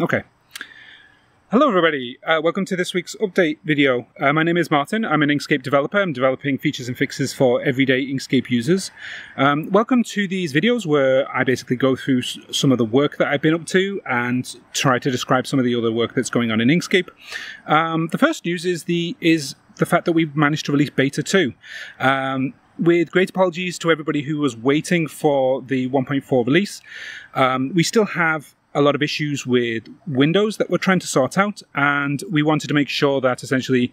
Okay. Hello everybody, welcome to this week's update video. My name is Martin, I'm an Inkscape developer. I'm developing features and fixes for everyday Inkscape users. Welcome to these videos where I basically go through some of the work that I've been up to and try to describe some of the other work that's going on in Inkscape. The first news is the fact that we've managed to release Beta 2. With great apologies to everybody who was waiting for the 1.4 release. We still have a lot of issues with Windows that we're trying to sort out, and we wanted to make sure that essentially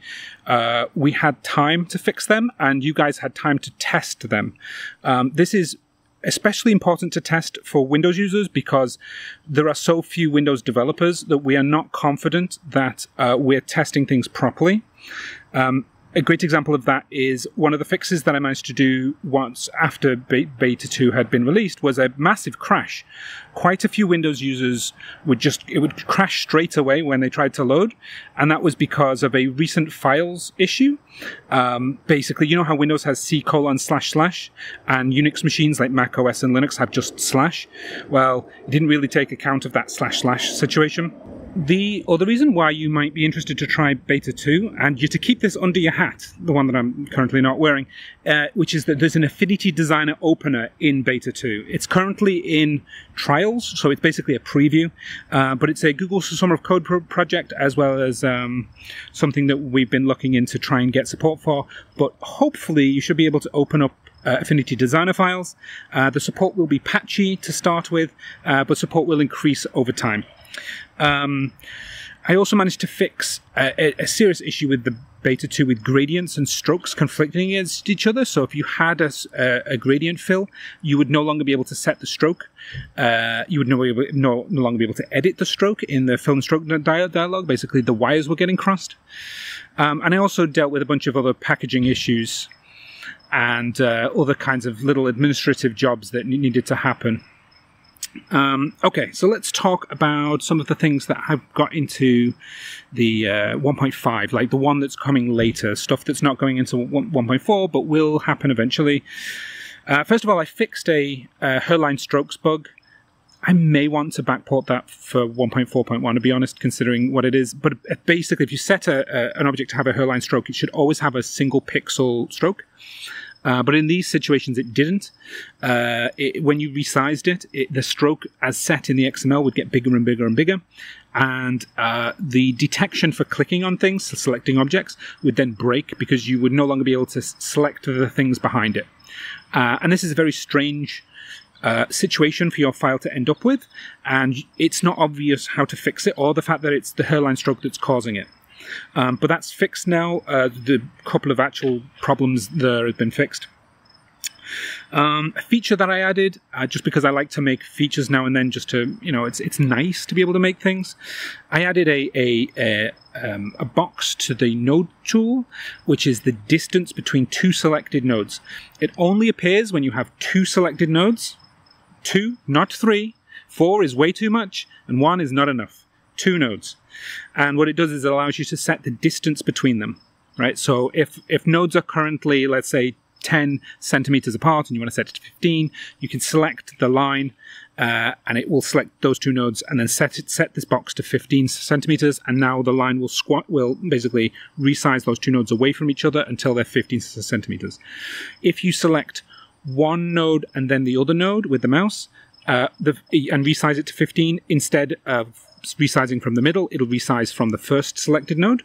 we had time to fix them and you guys had time to test them. This is especially important to test for Windows users because there are so few Windows developers that we are not confident that we're testing things properly. A great example of that is one of the fixes that I managed to do once after Beta 2 had been released was a massive crash. Quite a few Windows users would it would crash straight away when they tried to load, and that was because of a recent files issue. Basically, you know how Windows has C:// and Unix machines like Mac OS and Linux have just /? Well, it didn't really take account of that // situation. The other reason why you might be interested to try Beta 2, and you're to keep this under your hat, the one that I'm currently not wearing, which is that there's an Affinity Designer opener in Beta 2. It's currently in trials, so it's basically a preview, but it's a Google Summer of Code project, as well as something that we've been looking into to try and get support for, but hopefully you should be able to open up Affinity Designer files. The support will be patchy to start with, but support will increase over time. I also managed to fix a serious issue with the Beta 2 with gradients and strokes conflicting against each other. So if you had a gradient fill, you would no longer be able to set the stroke. You would no longer be able to edit the stroke in the fill and stroke dialog. Basically, the wires were getting crossed. And I also dealt with a bunch of other packaging issues and other kinds of little administrative jobs that needed to happen. Okay, so let's talk about some of the things that have got into the 1.5, like the one that's coming later, stuff that's not going into 1.4 but will happen eventually. First of all, I fixed a Hairline Strokes bug. I may want to backport that for 1.4.1, to be honest, considering what it is. But basically, if you set an object to have a hairline stroke, it should always have a single pixel stroke. But in these situations, it didn't. When you resized it, the stroke as set in the XML would get bigger and bigger and bigger. And the detection for clicking on things, so selecting objects, would then break because you would no longer be able to select the things behind it. And this is a very strange situation for your file to end up with, and it's not obvious how to fix it or the fact that it's the hairline stroke that's causing it. But that's fixed now. The couple of actual problems there have been fixed. A feature that I added, just because I like to make features now and then, just to, you know, it's nice to be able to make things. I added a box to the node tool, which is the distance between two selected nodes. It only appears when you have two selected nodes. Two, not three. Four is way too much, and one is not enough. Two nodes. And what it does is it allows you to set the distance between them, right? So if nodes are currently, let's say, 10 centimeters apart and you want to set it to 15, you can select the line and it will select those two nodes and then set this box to 15 centimeters, and now the line will basically resize those two nodes away from each other until they're 15 centimeters. If you select one node and then the other node with the mouse and resize it to 15, instead of resizing from the middle, it'll resize from the first selected node.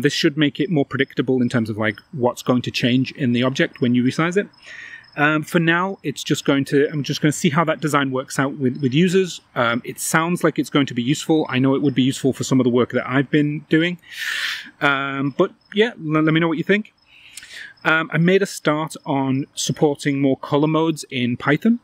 This should make it more predictable in terms of like what's going to change in the object when you resize it. For now, I'm just going to see how that design works out with users. It sounds like it's going to be useful. I know it would be useful for some of the work that I've been doing. But yeah, let me know what you think. I made a start on supporting more color modes in Python.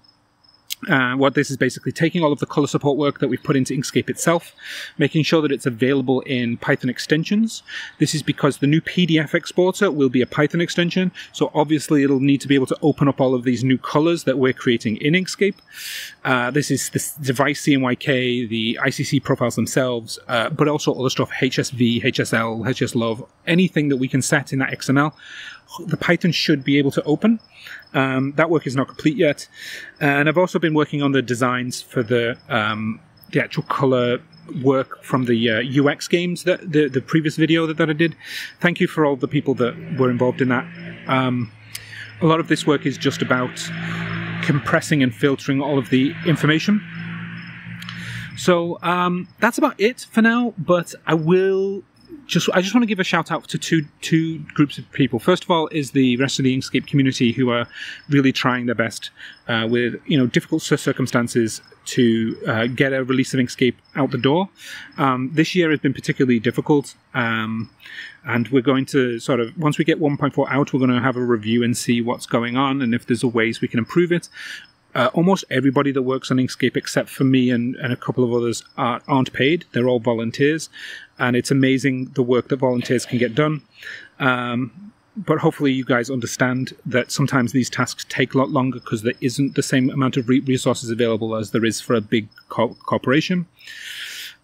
What this is basically taking all of the color support work that we've put into Inkscape itself, making sure that it's available in Python extensions. This is because the new PDF exporter will be a Python extension, so obviously it'll need to be able to open up all of these new colors that we're creating in Inkscape. This is the device CMYK, the ICC profiles themselves, but also all the stuff HSV, HSL, HSLuv, anything that we can set in that XML. The Python should be able to open. That work is not complete yet. And I've also been working on the designs for the the actual color work from the UX games, that the previous video that I did. Thank you for all the people that were involved in that. A lot of this work is just about compressing and filtering all of the information. So that's about it for now, but I will I just want to give a shout out to two groups of people. First of all is the rest of the Inkscape community, who are really trying their best with, you know, difficult circumstances to get a release of Inkscape out the door. This year has been particularly difficult, and we're going to sort of, once we get 1.4 out, we're going to have a review and see what's going on and if there's ways we can improve it. Almost everybody that works on Inkscape, except for me and a couple of others, aren't paid. They're all volunteers, and it's amazing the work that volunteers can get done. But hopefully you guys understand that sometimes these tasks take a lot longer because there isn't the same amount of resources available as there is for a big corporation.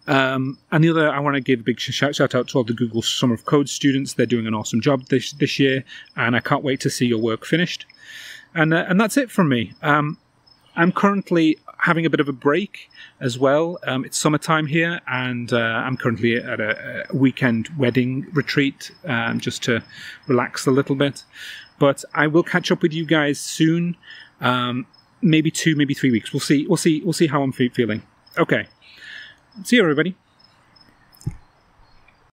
And the other, I want to give a big shout out to all the Google Summer of Code students. They're doing an awesome job this year, and I can't wait to see your work finished. And that's it from me. I'm currently having a bit of a break as well. It's summertime here, and I'm currently at a weekend wedding retreat just to relax a little bit. But I will catch up with you guys soon, maybe 2, maybe 3 weeks. We'll see how I'm feeling. Okay, see you, everybody.